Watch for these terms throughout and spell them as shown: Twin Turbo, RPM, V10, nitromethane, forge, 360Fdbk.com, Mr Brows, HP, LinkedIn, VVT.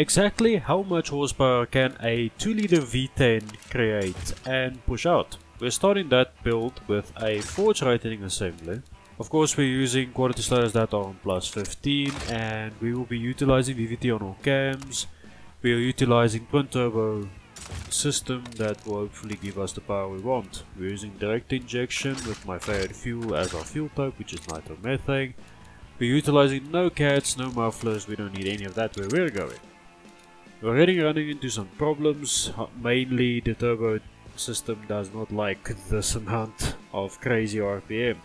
Exactly how much horsepower can a 2-liter V10 create and push out? We're starting that build with a forge rotating assembly. Of course, we're using quality sliders that are on plus 15, and we will be utilizing VVT on all cams. We are utilizing Twin Turbo system that will hopefully give us the power we want. We're using direct injection with my favorite fuel as our fuel type, which is nitromethane. We're utilizing no cats, no mufflers, we don't need any of that where we're going. We're already running into some problems, mainly the turbo system does not like this amount of crazy RPM.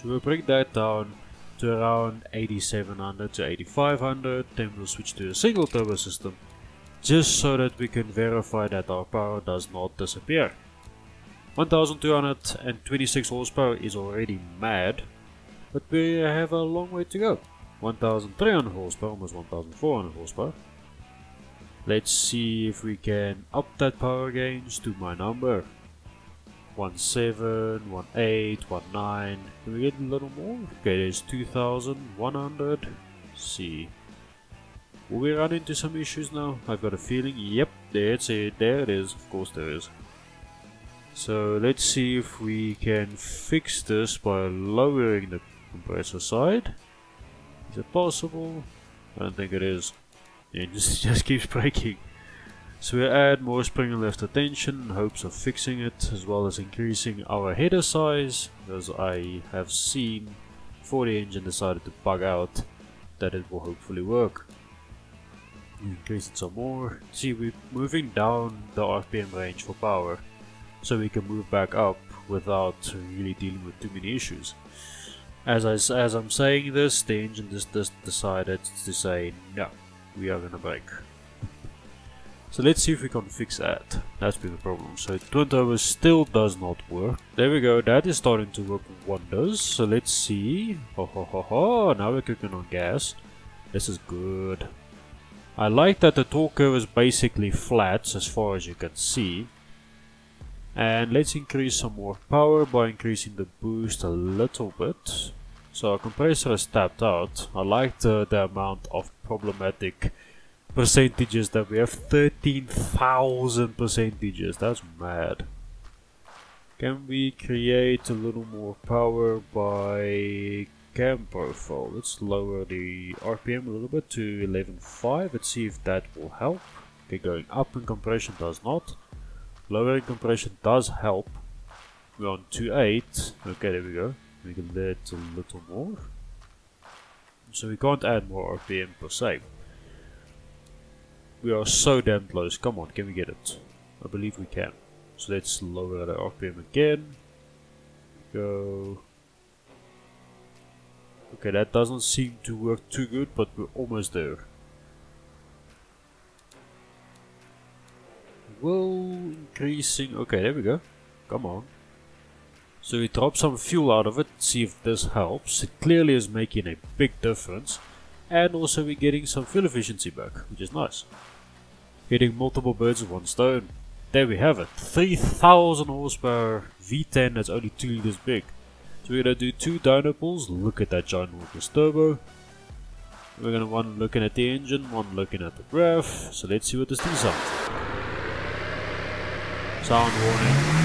So we'll bring that down to around 8700 to 8500, then we'll switch to a single turbo system, just so that we can verify that our power does not disappear. 1226 horsepower is already mad, but we have a long way to go. 1300 horsepower, almost 1400 horsepower. Let's see if we can up that power gains to my number. 17, 18, 19. Can we get a little more? Okay, there's 2100. Let's see. Will we run into some issues now? I've got a feeling. Yep, that's it. There it is. Of course there is. So let's see if we can fix this by lowering the compressor side. Is it possible? I don't think it is. It just keeps breaking. So we add more spring and left attention in hopes of fixing it, as well as increasing our header size, as I have seen before the engine decided to bug out that it will hopefully work. Increase it some more. See, we're moving down the RPM range for power, so we can move back up without really dealing with too many issues. As I'm saying this, the engine just decided to say no, we are gonna break. So let's see if we can fix that. That's been the problem. So Twin Turbo still does not work. There we go, that is starting to work wonders. So let's see. Ho ho ho ho, now we're cooking on gas. This is good. I like that the torque curve is basically flat as far as you can see. And let's increase some more power by increasing the boost a little bit. So our compressor is tapped out. I like the amount of problematic percentages that we have. 13,000 percentages, that's mad. Can we create a little more power by cam profile? Let's lower the RPM a little bit to 11.5. Let's see if that will help. Okay, going up in compression does not. Lowering compression does help. We're on 2.8. Okay, there we go. We can let a little more. So we can't add more RPM per se. We are so damn close. Come on, can we get it? I believe we can. So let's lower the RPM again. Go. Okay, that doesn't seem to work too good, but we're almost there. Well, increasing. Okay, there we go. Come on. So we drop some fuel out of it, see if this helps. It clearly is making a big difference. And also we're getting some fuel efficiency back, which is nice. Hitting multiple birds with one stone. There we have it. 3000 horsepower V10 that's only 2 liters big. So we're going to do 2 dyno pulls. Look at that giant Walker's turbo. We're going to one looking at the engine, one looking at the graph. So let's see what this thing sounds like. Sound warning.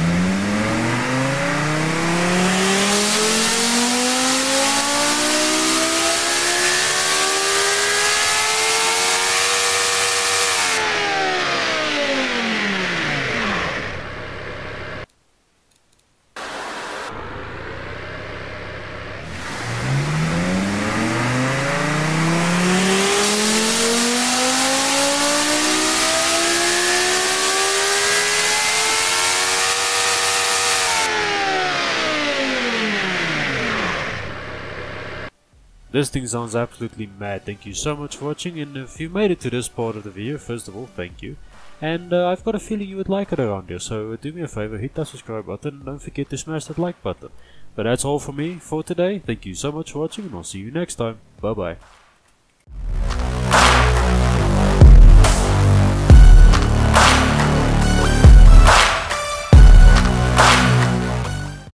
This thing sounds absolutely mad. Thank you so much for watching, and if you made it to this part of the video, first of all, thank you. And I've got a feeling you would like it around here, so do me a favor, hit that subscribe button, and don't forget to smash that like button. But that's all for me for today. Thank you so much for watching, and I'll see you next time. Bye bye.